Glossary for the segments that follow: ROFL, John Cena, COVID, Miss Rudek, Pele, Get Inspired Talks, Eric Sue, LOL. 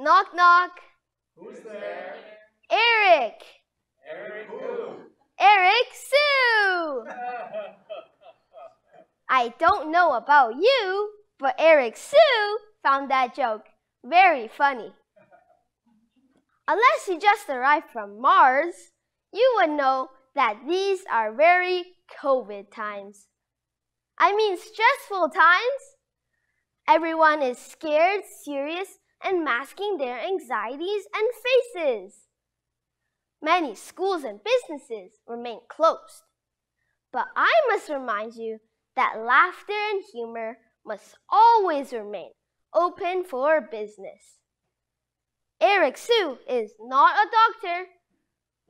Knock, knock. Who's there? Eric. Eric who? Eric Sue. I don't know about you, but Eric Sue found that joke very funny. Unless you just arrived from Mars, you would know that these are very COVID times. I mean stressful times. Everyone is scared, serious, and masking their anxieties and faces. Many schools and businesses remain closed. But I must remind you that laughter and humor must always remain open for business. Eric Sue is not a doctor,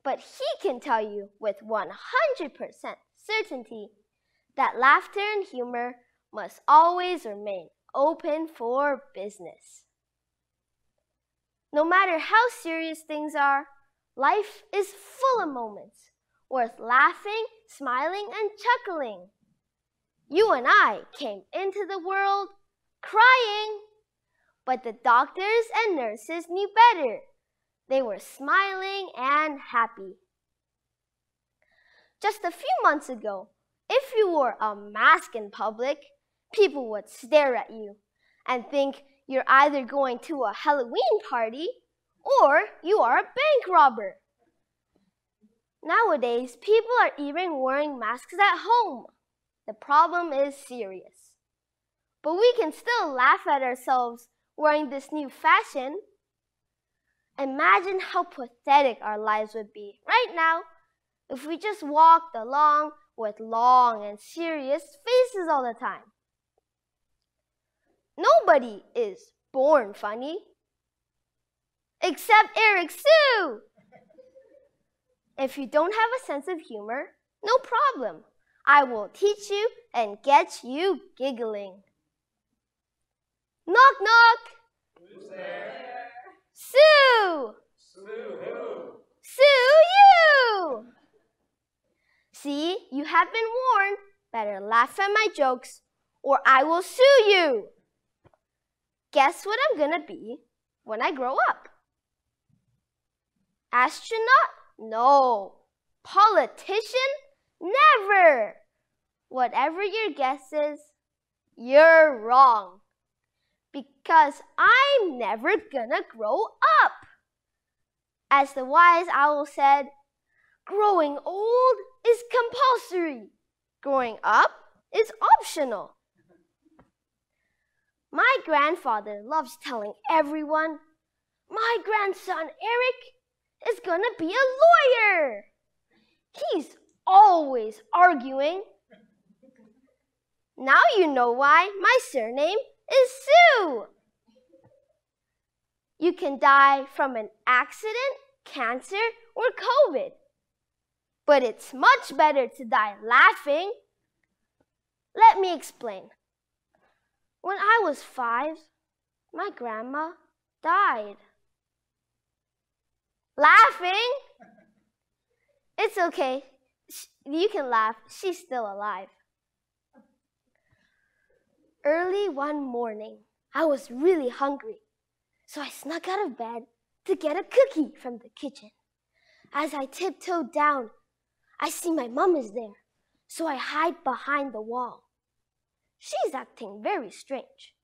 but he can tell you with 100% certainty that laughter and humor must always remain open for business. No matter how serious things are, life is full of moments worth laughing, smiling, and chuckling. You and I came into the world crying, but the doctors and nurses knew better. They were smiling and happy. Just a few months ago, if you wore a mask in public, people would stare at you and think you're either going to a Halloween party or you are a bank robber. Nowadays, people are even wearing masks at home. The problem is serious. But we can still laugh at ourselves wearing this new fashion. Imagine how pathetic our lives would be right now if we just walked along with long and serious faces all the time. Nobody is born funny, except Eric Sue. If you don't have a sense of humor, no problem. I will teach you and get you giggling. Knock, knock. Who's there? Sue. Sue who? Sue you. See, you have been warned. Better laugh at my jokes or I will sue you. Guess what I'm gonna be when I grow up? Astronaut? No. Politician? Never. Whatever your guess is, you're wrong. Because I'm never gonna grow up. As the wise owl said, growing old is compulsory. Growing up is optional. My grandfather loves telling everyone, my grandson Eric is gonna be a lawyer. He's always arguing. Now you know why my surname is Sue. You can die from an accident, cancer, or COVID. But it's much better to die laughing. Let me explain. When I was 5, my grandma died. Laughing? It's okay. You can laugh. She's still alive. Early one morning, I was really hungry, so I snuck out of bed to get a cookie from the kitchen. As I tiptoed down, I see my mom is there, so I hide behind the wall. She's acting very strange.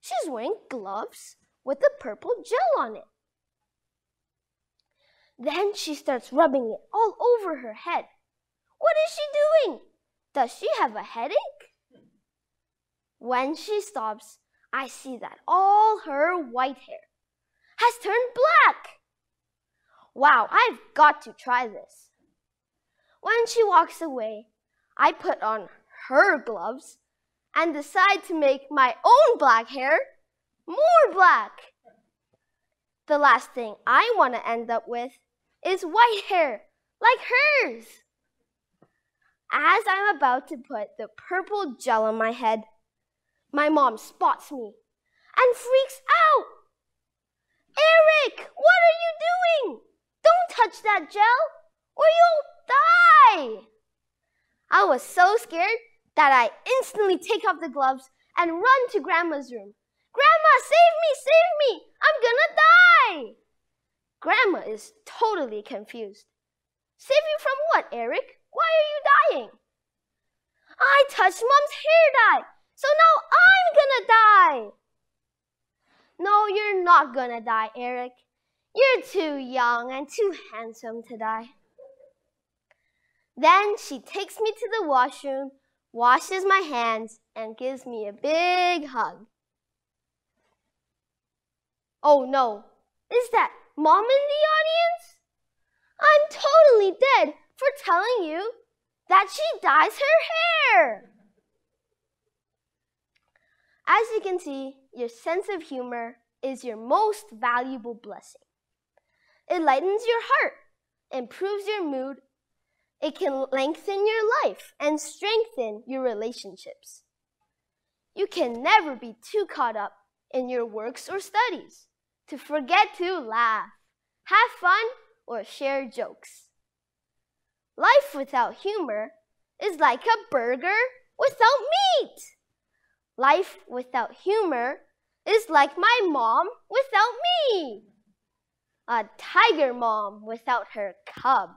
She's wearing gloves with a purple gel on it. Then she starts rubbing it all over her head. What is she doing? Does she have a headache? When she stops, I see that all her white hair has turned black. Wow, I've got to try this. When she walks away, I put on her gloves and decide to make my own black hair more black. The last thing I want to end up with is white hair, like hers. As I'm about to put the purple gel on my head, my mom spots me and freaks out. Eric, what are you doing? Don't touch that gel or you'll die. I was so scared that I instantly take off the gloves and run to Grandma's room. Grandma! Grandma, save me, I'm gonna die. Grandma is totally confused. Save you from what, Eric? Why are you dying? I touched Mom's hair dye, so now I'm gonna die. No, you're not gonna die, Eric. You're too young and too handsome to die. Then she takes me to the washroom, washes my hands, and gives me a big hug. Oh no, is that Mom in the audience? I'm totally dead for telling you that she dyes her hair. As you can see, your sense of humor is your most valuable blessing. It lightens your heart, improves your mood. It can lengthen your life and strengthen your relationships. You can never be too caught up in your works or studies to forget to laugh, have fun, or share jokes. Life without humor is like a burger without meat. Life without humor is like my mom without me. A tiger mom without her cub.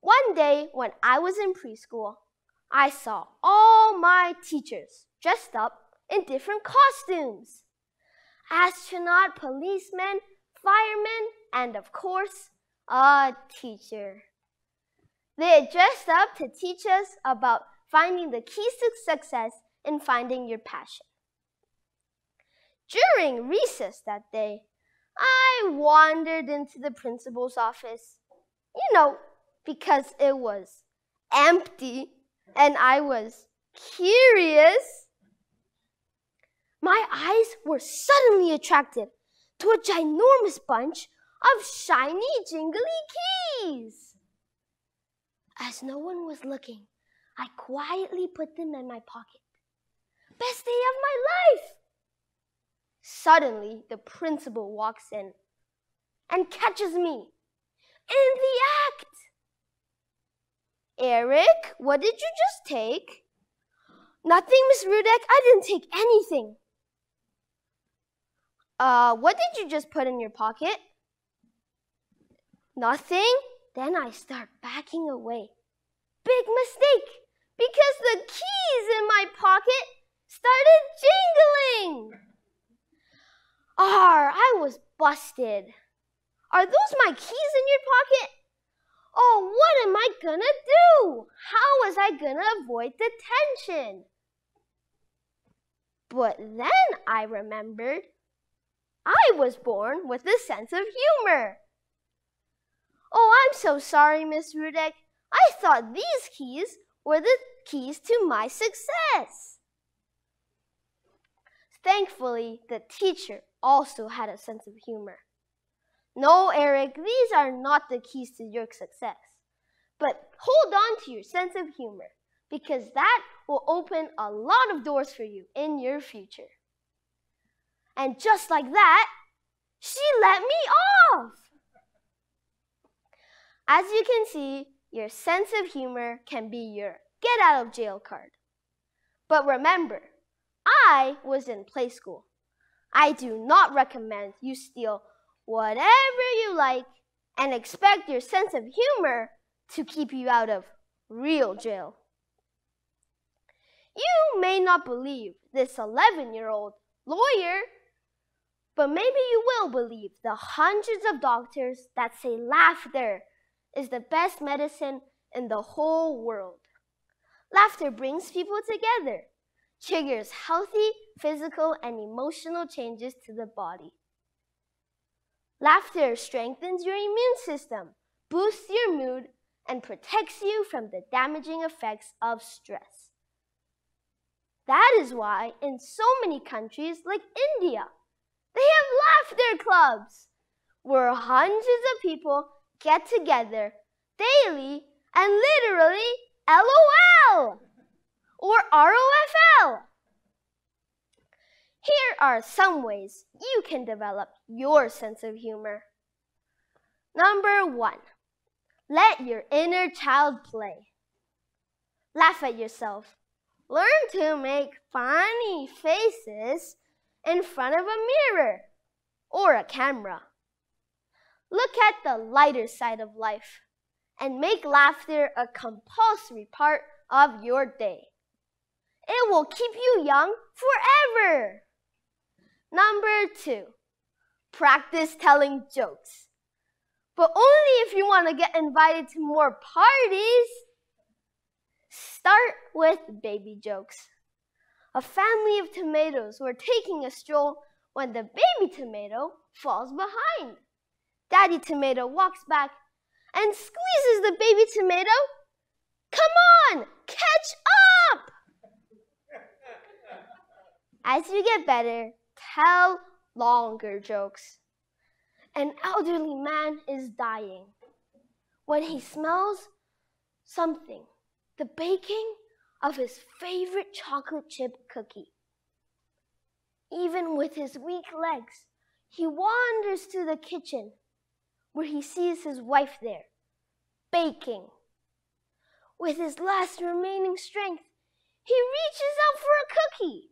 One day when I was in preschool, I saw all my teachers dressed up in different costumes. Astronaut, policeman, fireman, and of course, a teacher. They dressed up to teach us about finding the keys to success and finding your passion. During recess that day, I wandered into the principal's office, because it was empty and I was curious. My eyes were suddenly attracted to a ginormous bunch of shiny, jingly keys. As no one was looking, I quietly put them in my pocket. Best day of my life! Suddenly, the principal walks in and catches me in the act. Eric, what did you just take? Nothing, Miss Rudek. I didn't take anything. What did you just put in your pocket? Nothing. Then I start backing away. Big mistake, because the keys in my pocket started jingling. I was busted. Are those my keys in your pocket? Oh, what am I gonna do? How was I gonna avoid detention? But then I remembered I was born with a sense of humor. Oh, I'm so sorry, Miss Rudek. I thought these keys were the keys to my success. Thankfully, the teacher also had a sense of humor. No, Eric, these are not the keys to your success. But hold on to your sense of humor, because that will open a lot of doors for you in your future. And just like that, she let me off! As you can see, your sense of humor can be your get out of jail card. But remember, I was in play school. I do not recommend you steal whatever you like and expect your sense of humor to keep you out of real jail. You may not believe this 11-year-old lawyer, but maybe you will believe the hundreds of doctors that say laughter is the best medicine in the whole world. Laughter brings people together, triggers healthy physical and emotional changes to the body. Laughter strengthens your immune system, boosts your mood, and protects you from the damaging effects of stress. That is why in so many countries like India, they have laughter clubs, where hundreds of people get together daily and literally LOL or ROFL. Here are some ways you can develop your sense of humor. Number 1, let your inner child play. Laugh at yourself. Learn to make funny faces in front of a mirror or a camera. Look at the lighter side of life and make laughter a compulsory part of your day. It will keep you young forever. Number 2, practice telling jokes, but only if you want to get invited to more parties. Start with baby jokes. A family of tomatoes were taking a stroll when the baby tomato falls behind. Daddy tomato walks back and squeezes the baby tomato. Come on, catch up! As you get better, tell longer jokes. An elderly man is dying. When he smells something, the baking of his favorite chocolate chip cookie. Even with his weak legs, he wanders to the kitchen where he sees his wife there, baking. With his last remaining strength, he reaches out for a cookie,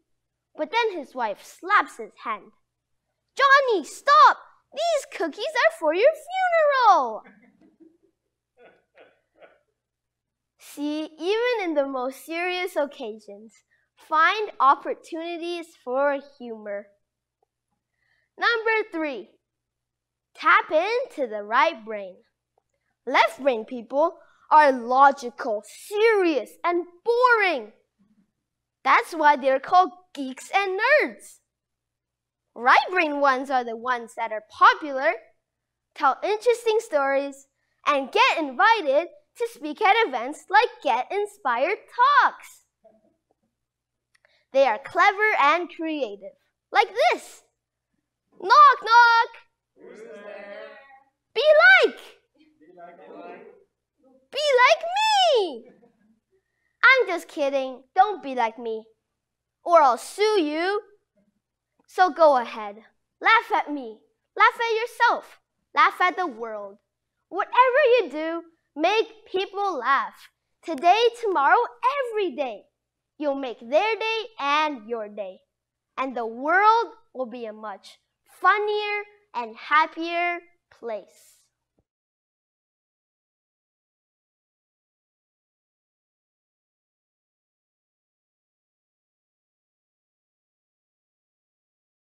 but then his wife slaps his hand. Johnny, stop! These cookies are for your funeral! See, even in the most serious occasions, find opportunities for humor. Number 3, tap into the right brain. Left brain people are logical, serious, and boring. That's why they're called geeks and nerds. Right brain ones are the ones that are popular, tell interesting stories, and get invited to speak at events like Get Inspired Talks. They are clever and creative, like this. Knock, knock. Who's there? Be like. Be like me. I'm just kidding. Don't be like me, or I'll sue you. So go ahead. Laugh at me. Laugh at yourself. Laugh at the world. Whatever you do, make people laugh. Today, tomorrow, every day. You'll make their day and your day. And the world will be a much funnier and happier place.